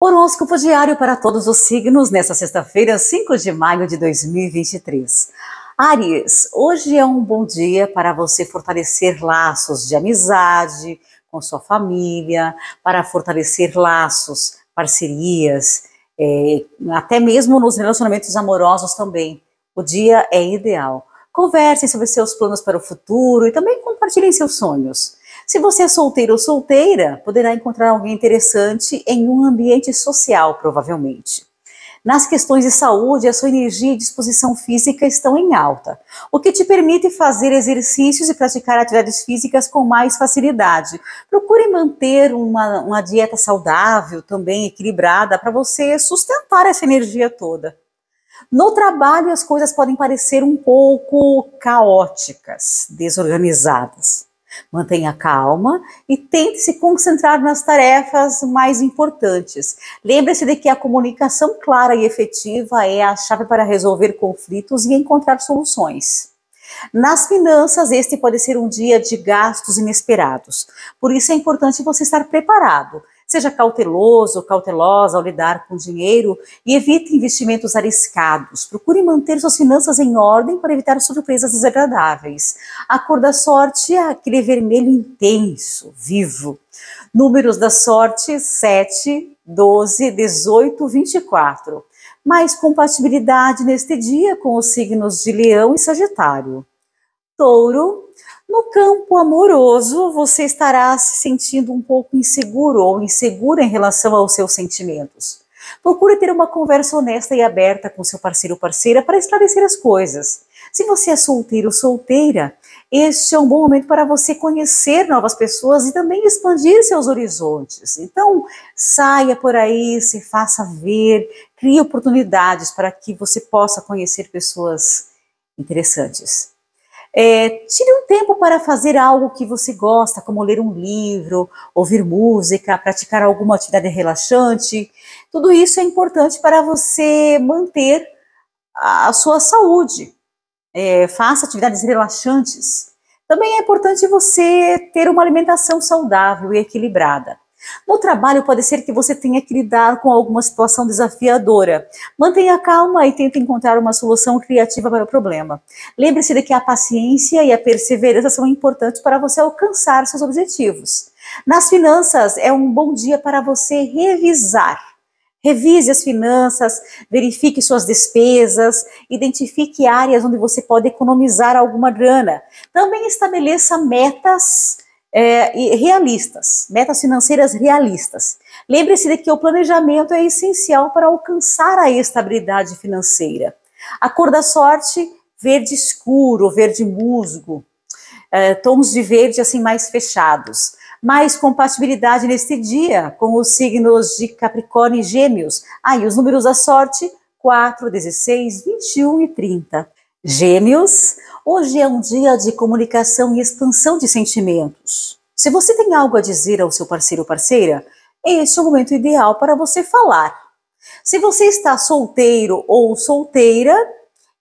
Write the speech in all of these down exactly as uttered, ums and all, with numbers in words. Horóscopo diário para todos os signos, nesta sexta-feira, cinco de maio de dois mil e vinte e três. Áries, hoje é um bom dia para você fortalecer laços de amizade com sua família, para fortalecer laços, parcerias, é, até mesmo nos relacionamentos amorosos também. O dia é ideal. Conversem sobre seus planos para o futuro e também compartilhem seus sonhos. Se você é solteiro ou solteira, poderá encontrar alguém interessante em um ambiente social, provavelmente. Nas questões de saúde, a sua energia e disposição física estão em alta, o que te permite fazer exercícios e praticar atividades físicas com mais facilidade. Procure manter uma, uma dieta saudável, também equilibrada, para você sustentar essa energia toda. No trabalho, as coisas podem parecer um pouco caóticas, desorganizadas. Mantenha calma e tente se concentrar nas tarefas mais importantes. Lembre-se de que a comunicação clara e efetiva é a chave para resolver conflitos e encontrar soluções. Nas finanças, este pode ser um dia de gastos inesperados. Por isso é importante você estar preparado. Seja cauteloso, cautelosa ao lidar com dinheiro e evite investimentos arriscados. Procure manter suas finanças em ordem para evitar surpresas desagradáveis. A cor da sorte é aquele vermelho intenso, vivo. Números da sorte: sete, doze, dezoito, vinte e quatro. Mais compatibilidade neste dia com os signos de Leão e Sagitário. Touro. No campo amoroso, você estará se sentindo um pouco inseguro ou insegura em relação aos seus sentimentos. Procure ter uma conversa honesta e aberta com seu parceiro ou parceira para esclarecer as coisas. Se você é solteiro ou solteira, este é um bom momento para você conhecer novas pessoas e também expandir seus horizontes. Então, saia por aí, se faça ver, crie oportunidades para que você possa conhecer pessoas interessantes. É, tire um tempo para fazer algo que você gosta, como ler um livro, ouvir música, praticar alguma atividade relaxante. Tudo isso é importante para você manter a sua saúde. É, faça atividades relaxantes. Também é importante você ter uma alimentação saudável e equilibrada. No trabalho, pode ser que você tenha que lidar com alguma situação desafiadora. Mantenha calma e tente encontrar uma solução criativa para o problema. Lembre-se de que a paciência e a perseverança são importantes para você alcançar seus objetivos. Nas finanças, é um bom dia para você revisar. Revise as finanças, verifique suas despesas, identifique áreas onde você pode economizar alguma grana. Também estabeleça metas É, e realistas, metas financeiras realistas. Lembre-se de que o planejamento é essencial para alcançar a estabilidade financeira. A cor da sorte, verde escuro, verde musgo, é, tons de verde assim mais fechados. Mais compatibilidade neste dia com os signos de Capricórnio e Gêmeos. Ah, e os números da sorte, quatro, dezesseis, vinte e um e trinta. Gêmeos, hoje é um dia de comunicação e expansão de sentimentos. Se você tem algo a dizer ao seu parceiro ou parceira, este é o momento ideal para você falar. Se você está solteiro ou solteira,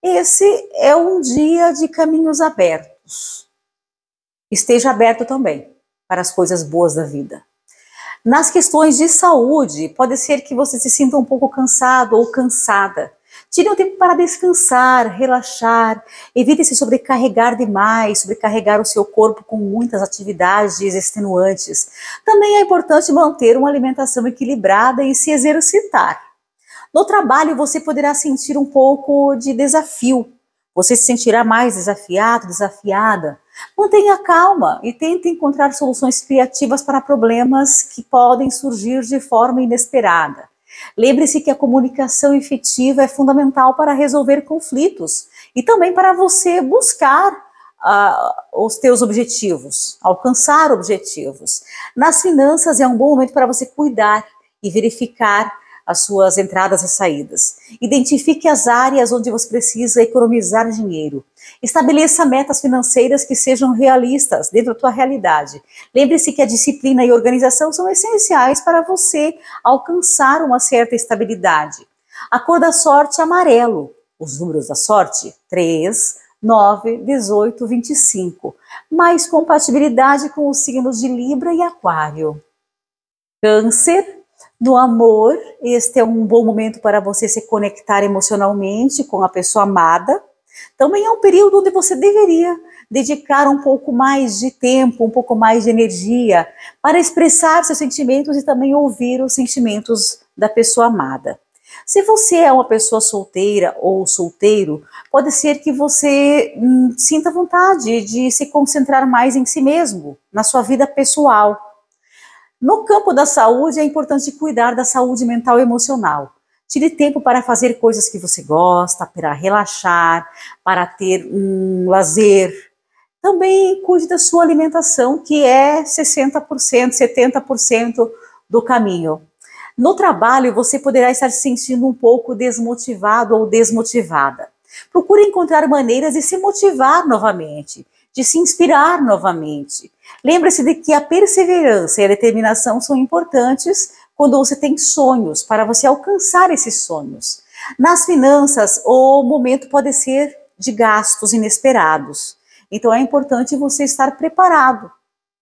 esse é um dia de caminhos abertos. Esteja aberto também para as coisas boas da vida. Nas questões de saúde, pode ser que você se sinta um pouco cansado ou cansada. Tire um tempo para descansar, relaxar, evite se sobrecarregar demais, sobrecarregar o seu corpo com muitas atividades extenuantes. Também é importante manter uma alimentação equilibrada e se exercitar. No trabalho, você poderá sentir um pouco de desafio. Você se sentirá mais desafiado, desafiada. Mantenha calma e tente encontrar soluções criativas para problemas que podem surgir de forma inesperada. Lembre-se que a comunicação efetiva é fundamental para resolver conflitos e também para você buscar uh, os teus objetivos, alcançar objetivos. Nas finanças, é um bom momento para você cuidar e verificar as suas entradas e saídas. Identifique as áreas onde você precisa economizar dinheiro. Estabeleça metas financeiras que sejam realistas dentro da tua realidade. Lembre-se que a disciplina e a organização são essenciais para você alcançar uma certa estabilidade. A cor da sorte é amarelo. Os números da sorte, três, nove, dezoito, vinte e cinco. Mais compatibilidade com os signos de Libra e Aquário. Câncer. do amor. Este é um bom momento para você se conectar emocionalmente com a pessoa amada. Também é um período onde você deveria dedicar um pouco mais de tempo, um pouco mais de energia para expressar seus sentimentos e também ouvir os sentimentos da pessoa amada. Se você é uma pessoa solteira ou solteiro, pode ser que você hum, sinta vontade de se concentrar mais em si mesmo, na sua vida pessoal. No campo da saúde, é importante cuidar da saúde mental e emocional. Tire tempo para fazer coisas que você gosta, para relaxar, para ter um lazer. Também cuide da sua alimentação, que é sessenta por cento, setenta por cento do caminho. No trabalho, você poderá estar se sentindo um pouco desmotivado ou desmotivada. Procure encontrar maneiras de se motivar novamente, de se inspirar novamente. Lembre-se de que a perseverança e a determinação são importantes quando você tem sonhos, para você alcançar esses sonhos. Nas finanças, o momento pode ser de gastos inesperados. Então é importante você estar preparado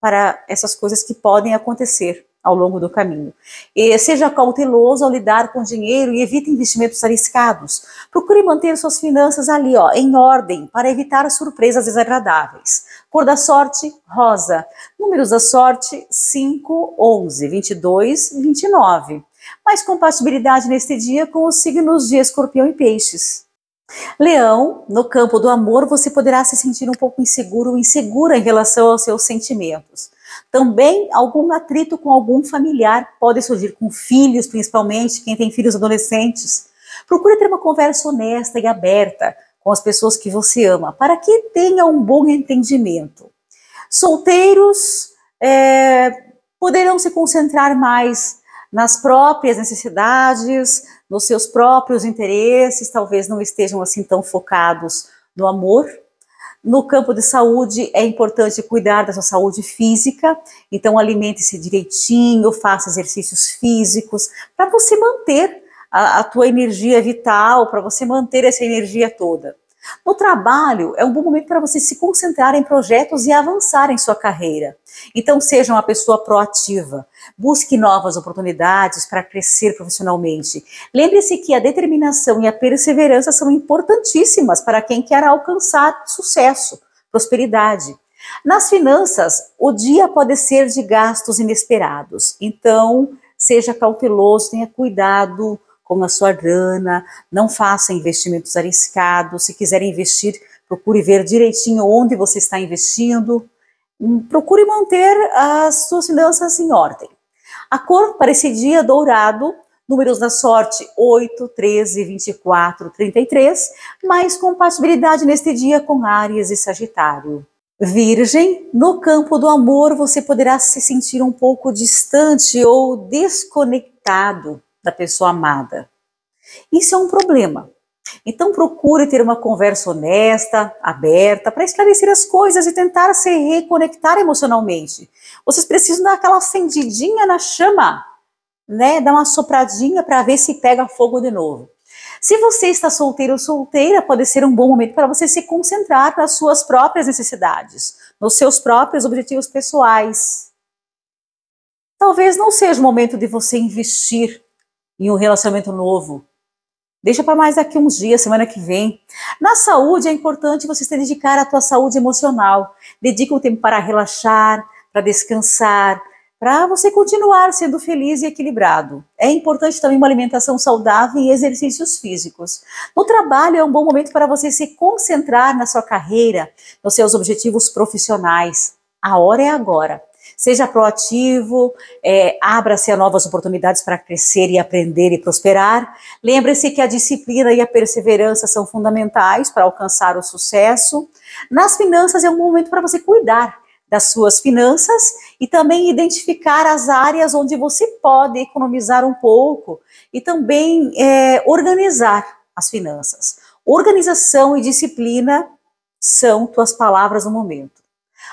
para essas coisas que podem acontecer ao longo do caminho. E seja cauteloso ao lidar com dinheiro e evite investimentos arriscados. Procure manter suas finanças ali, ó, em ordem, para evitar surpresas desagradáveis. Cor da sorte, rosa. Números da sorte, cinco, onze, vinte e dois, vinte e nove. Mais compatibilidade neste dia com os signos de Escorpião e Peixes. Leão, no campo do amor, você poderá se sentir um pouco inseguro ou insegura em relação aos seus sentimentos. Também algum atrito com algum familiar pode surgir, com filhos principalmente, quem tem filhos adolescentes. Procure ter uma conversa honesta e aberta com as pessoas que você ama, para que tenha um bom entendimento. Solteiros é, poderão se concentrar mais nas próprias necessidades, nos seus próprios interesses, talvez não estejam assim tão focados no amor. No campo de saúde, é importante cuidar da sua saúde física, então alimente-se direitinho, faça exercícios físicos, para você manter a, a tua energia vital, para você manter essa energia toda. No trabalho, é um bom momento para você se concentrar em projetos e avançar em sua carreira. Então seja uma pessoa proativa, busque novas oportunidades para crescer profissionalmente. Lembre-se que a determinação e a perseverança são importantíssimas para quem quer alcançar sucesso, prosperidade. Nas finanças, o dia pode ser de gastos inesperados, então seja cauteloso, tenha cuidado com a sua grana, não faça investimentos arriscados. Se quiser investir, procure ver direitinho onde você está investindo. Procure manter as suas finanças em ordem. A cor para esse dia, dourado. Números da sorte, oito, treze, vinte e quatro, trinta e três, mais compatibilidade neste dia com Áries e Sagitário. Virgem, no campo do amor, você poderá se sentir um pouco distante ou desconectado da pessoa amada. Isso é um problema. Então procure ter uma conversa honesta, aberta, para esclarecer as coisas e tentar se reconectar emocionalmente. Vocês precisam dar aquela acendidinha na chama, né? Dar uma sopradinha para ver se pega fogo de novo. Se você está solteiro ou solteira, pode ser um bom momento para você se concentrar nas suas próprias necessidades, nos seus próprios objetivos pessoais. Talvez não seja o momento de você investir em um relacionamento novo. Deixa para mais daqui uns dias, semana que vem. Na saúde, é importante você se dedicar à tua saúde emocional. Dedique um tempo para relaxar, para descansar, para você continuar sendo feliz e equilibrado. É importante também uma alimentação saudável e exercícios físicos. No trabalho, é um bom momento para você se concentrar na sua carreira, nos seus objetivos profissionais. A hora é agora. Seja proativo, é, abra-se a novas oportunidades para crescer e aprender e prosperar. Lembre-se que a disciplina e a perseverança são fundamentais para alcançar o sucesso. Nas finanças, é um momento para você cuidar das suas finanças e também identificar as áreas onde você pode economizar um pouco e também é, organizar as finanças. Organização e disciplina são tuas palavras no momento.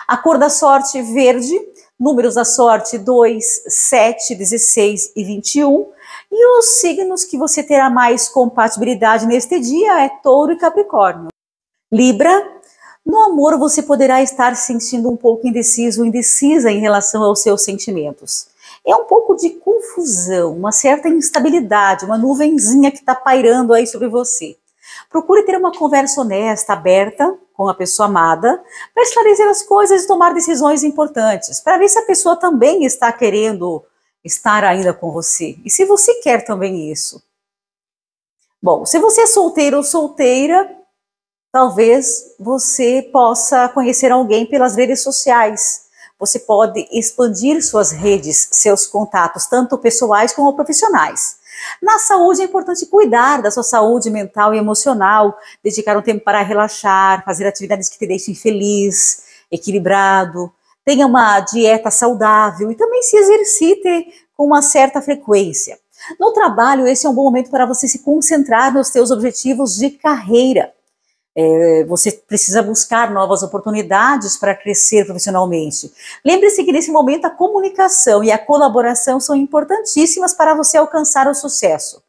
A cor da sorte, verde. Números da sorte, dois, sete, dezesseis e vinte e um. E os signos que você terá mais compatibilidade neste dia é Touro e Capricórnio. Libra, no amor você poderá estar se sentindo um pouco indeciso ou indecisa em relação aos seus sentimentos. é um pouco de confusão, uma certa instabilidade, uma nuvenzinha que está pairando aí sobre você. Procure ter uma conversa honesta, aberta, com a pessoa amada, para esclarecer as coisas e tomar decisões importantes, para ver se a pessoa também está querendo estar ainda com você, e se você quer também isso. Bom, se você é solteiro ou solteira, talvez você possa conhecer alguém pelas redes sociais. Você pode expandir suas redes, seus contatos, tanto pessoais como profissionais. Na saúde é importante cuidar da sua saúde mental e emocional, dedicar um tempo para relaxar, fazer atividades que te deixem feliz, equilibrado, tenha uma dieta saudável e também se exercite com uma certa frequência. No trabalho, esse é um bom momento para você se concentrar nos seus objetivos de carreira. É, você precisa buscar novas oportunidades para crescer profissionalmente. Lembre-se que nesse momento a comunicação e a colaboração são importantíssimas para você alcançar o sucesso.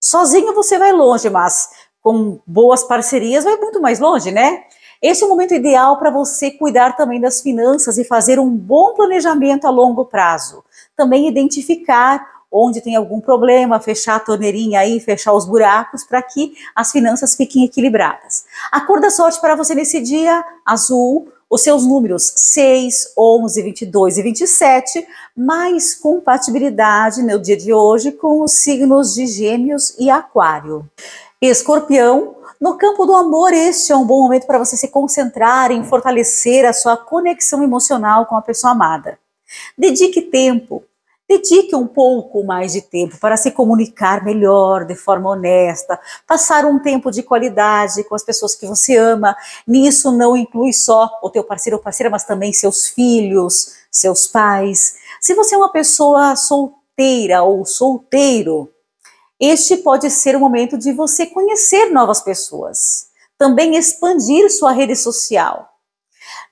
Sozinho você vai longe, mas com boas parcerias vai muito mais longe, né? Esse é o momento ideal para você cuidar também das finanças e fazer um bom planejamento a longo prazo. Também identificar onde tem algum problema, fechar a torneirinha aí, fechar os buracos para que as finanças fiquem equilibradas. A cor da sorte para você nesse dia, azul, os seus números seis, onze, vinte e dois e vinte e sete, mais compatibilidade no dia de hoje com os signos de Gêmeos e Aquário. Escorpião, no campo do amor, este é um bom momento para você se concentrar em fortalecer a sua conexão emocional com a pessoa amada. Dedique tempo. Dedique um pouco mais de tempo para se comunicar melhor, de forma honesta, passar um tempo de qualidade com as pessoas que você ama. Nisso não inclui só o teu parceiro ou parceira, mas também seus filhos, seus pais. Se você é uma pessoa solteira ou solteiro, este pode ser o momento de você conhecer novas pessoas, também expandir sua rede social.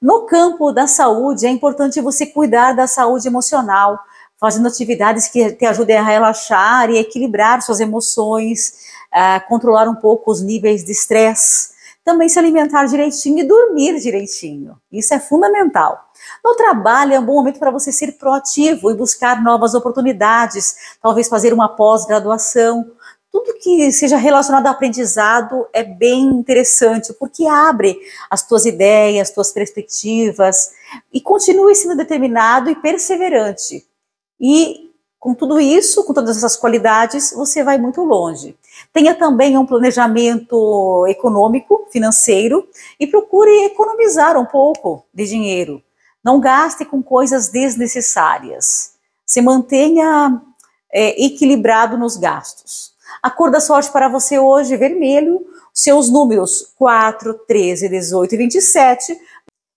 No campo da saúde, é importante você cuidar da saúde emocional, fazendo atividades que te ajudem a relaxar e equilibrar suas emoções, a controlar um pouco os níveis de estresse, também se alimentar direitinho e dormir direitinho. Isso é fundamental. No trabalho é um bom momento para você ser proativo e buscar novas oportunidades, talvez fazer uma pós-graduação. Tudo que seja relacionado ao aprendizado é bem interessante, porque abre as tuas ideias, tuas perspectivas, e continue sendo determinado e perseverante. E com tudo isso, com todas essas qualidades, você vai muito longe. Tenha também um planejamento econômico, financeiro, e procure economizar um pouco de dinheiro. Não gaste com coisas desnecessárias. Se mantenha é, equilibrado nos gastos. A cor da sorte para você hoje é vermelho, seus números quatro, treze, dezoito e vinte e sete.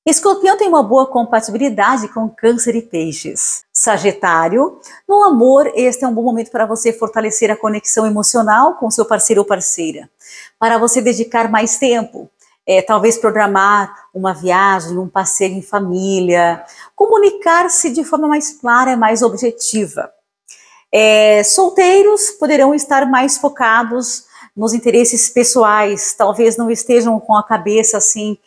Escorpião tem uma boa compatibilidade com Câncer e Peixes. Sagitário, no amor, este é um bom momento para você fortalecer a conexão emocional com seu parceiro ou parceira. Para você dedicar mais tempo, é, talvez programar uma viagem, um passeio em família, comunicar-se de forma mais clara e mais objetiva. É, solteiros poderão estar mais focados nos interesses pessoais, talvez não estejam com a cabeça assim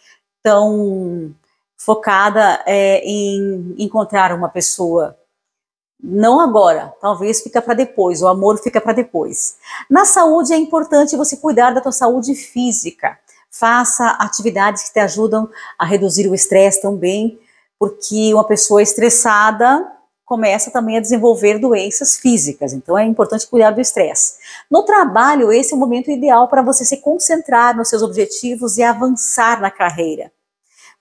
tão focada é, em encontrar uma pessoa. Não agora, talvez fica para depois, o amor fica para depois. Na saúde é importante você cuidar da tua saúde física. Faça atividades que te ajudam a reduzir o estresse também, porque uma pessoa estressada começa também a desenvolver doenças físicas, então é importante cuidar do estresse. No trabalho, esse é o momento ideal para você se concentrar nos seus objetivos e avançar na carreira.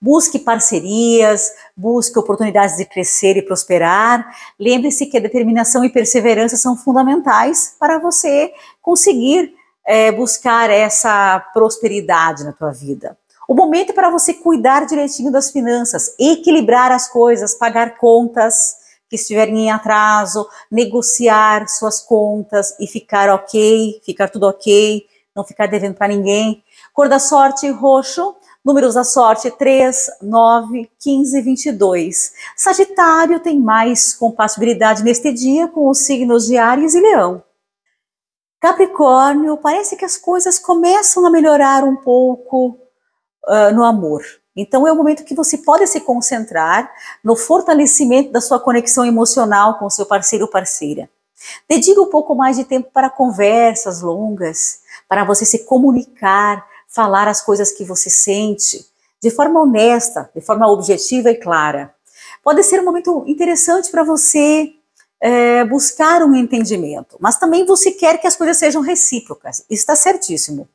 Busque parcerias, busque oportunidades de crescer e prosperar. Lembre-se que a determinação e perseverança são fundamentais para você conseguir é, buscar essa prosperidade na tua vida. O momento é para você cuidar direitinho das finanças, equilibrar as coisas, pagar contas que estiverem em atraso, negociar suas contas e ficar ok, ficar tudo ok, não ficar devendo para ninguém. Cor da sorte, roxo. Números da sorte, três, nove, quinze e vinte e dois. Sagitário tem mais compatibilidade neste dia com os signos de Áries e Leão. Capricórnio, parece que as coisas começam a melhorar um pouco uh, no amor. Então é o momento que você pode se concentrar no fortalecimento da sua conexão emocional com o seu parceiro ou parceira. Dedique um pouco mais de tempo para conversas longas, para você se comunicar, falar as coisas que você sente, de forma honesta, de forma objetiva e clara. Pode ser um momento interessante para você é, buscar um entendimento, mas também você quer que as coisas sejam recíprocas, isso está certíssimo.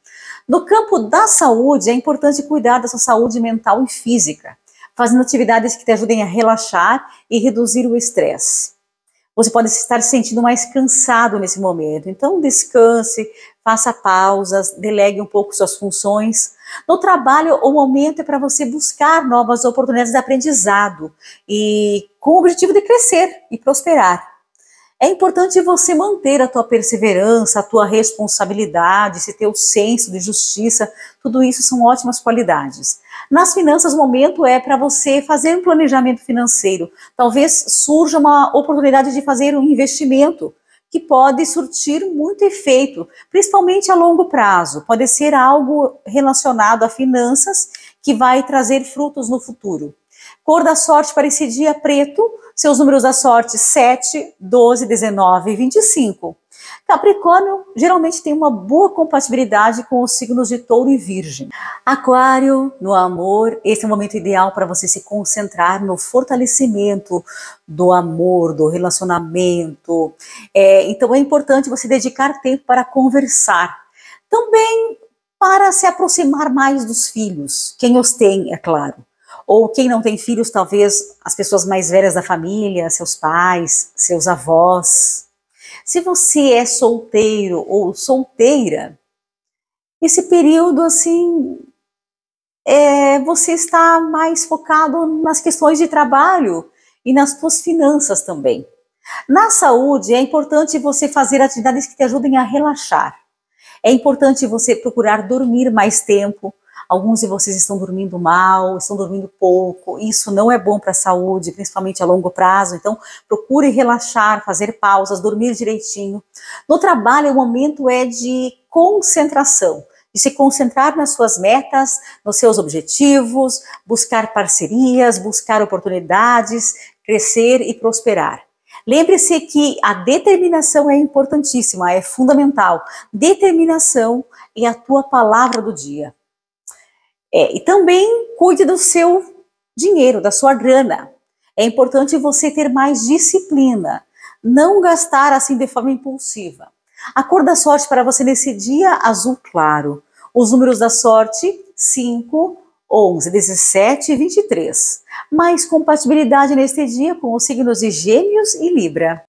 No campo da saúde, é importante cuidar da sua saúde mental e física, fazendo atividades que te ajudem a relaxar e reduzir o estresse. Você pode estar se sentindo mais cansado nesse momento, então descanse, faça pausas, delegue um pouco suas funções. No trabalho, o momento é para você buscar novas oportunidades de aprendizado e com o objetivo de crescer e prosperar. É importante você manter a tua perseverança, a tua responsabilidade, esse teu senso de justiça, tudo isso são ótimas qualidades. Nas finanças, o momento é para você fazer um planejamento financeiro. Talvez surja uma oportunidade de fazer um investimento que pode surtir muito efeito, principalmente a longo prazo. Pode ser algo relacionado a finanças que vai trazer frutos no futuro. Cor da sorte para esse dia, preto. Seus números da sorte, sete, doze, dezenove e vinte e cinco. Capricórnio geralmente tem uma boa compatibilidade com os signos de touro e virgem. Aquário, no amor, esse é o momento ideal para você se concentrar no fortalecimento do amor, do relacionamento. É, então é importante você dedicar tempo para conversar. Também para se aproximar mais dos filhos, quem os tem, é claro. Ou quem não tem filhos, talvez as pessoas mais velhas da família, seus pais, seus avós. Se você é solteiro ou solteira, esse período, assim, é, você está mais focado nas questões de trabalho e nas suas finanças também. Na saúde, é importante você fazer atividades que te ajudem a relaxar. É importante você procurar dormir mais tempo. Alguns de vocês estão dormindo mal, estão dormindo pouco, isso não é bom para a saúde, principalmente a longo prazo, então procure relaxar, fazer pausas, dormir direitinho. No trabalho, o momento é de concentração, de se concentrar nas suas metas, nos seus objetivos, buscar parcerias, buscar oportunidades, crescer e prosperar. Lembre-se que a determinação é importantíssima, é fundamental. Determinação é a tua palavra do dia. É, e também cuide do seu dinheiro, da sua grana. É importante você ter mais disciplina, não gastar assim de forma impulsiva. A cor da sorte para você nesse dia, azul claro. Os números da sorte, cinco, onze, dezessete e vinte e três. Mais compatibilidade neste dia com os signos de Gêmeos e Libra.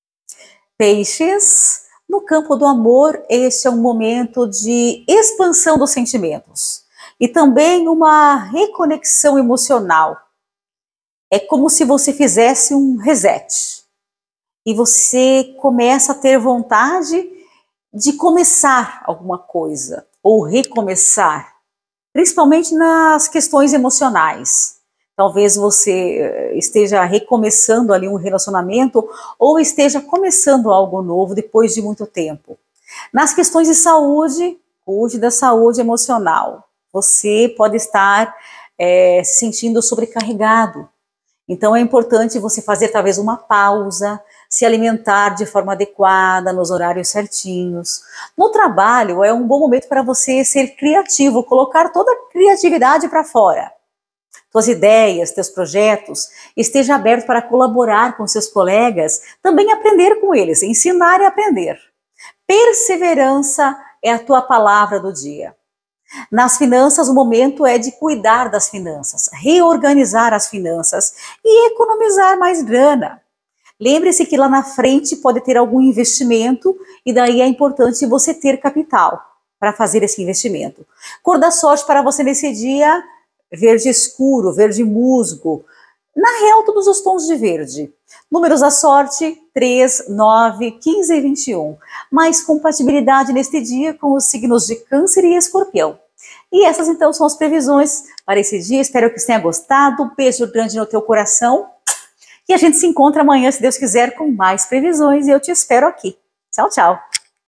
Peixes, no campo do amor, este é um momento de expansão dos sentimentos. E também uma reconexão emocional. É como se você fizesse um reset. E você começa a ter vontade de começar alguma coisa, ou recomeçar, principalmente nas questões emocionais. Talvez você esteja recomeçando ali um relacionamento, ou esteja começando algo novo depois de muito tempo. Nas questões de saúde, cuide da saúde emocional. Você pode estar é, se sentindo sobrecarregado. Então é importante você fazer talvez uma pausa, se alimentar de forma adequada, nos horários certinhos. No trabalho é um bom momento para você ser criativo, colocar toda a criatividade para fora. Suas ideias, seus projetos, esteja aberto para colaborar com seus colegas, também aprender com eles, ensinar e aprender. Perseverança é a tua palavra do dia. Nas finanças, o momento é de cuidar das finanças, reorganizar as finanças e economizar mais grana. Lembre-se que lá na frente pode ter algum investimento e daí é importante você ter capital para fazer esse investimento. Cor da sorte para você nesse dia, verde escuro, verde musgo, na real todos os tons de verde. Números da sorte, três, nove, quinze e vinte e um. Mais compatibilidade neste dia com os signos de Câncer e Escorpião. E essas então são as previsões para esse dia. Espero que você tenha gostado. Um beijo grande no teu coração. E a gente se encontra amanhã, se Deus quiser, com mais previsões. E eu te espero aqui. Tchau, tchau.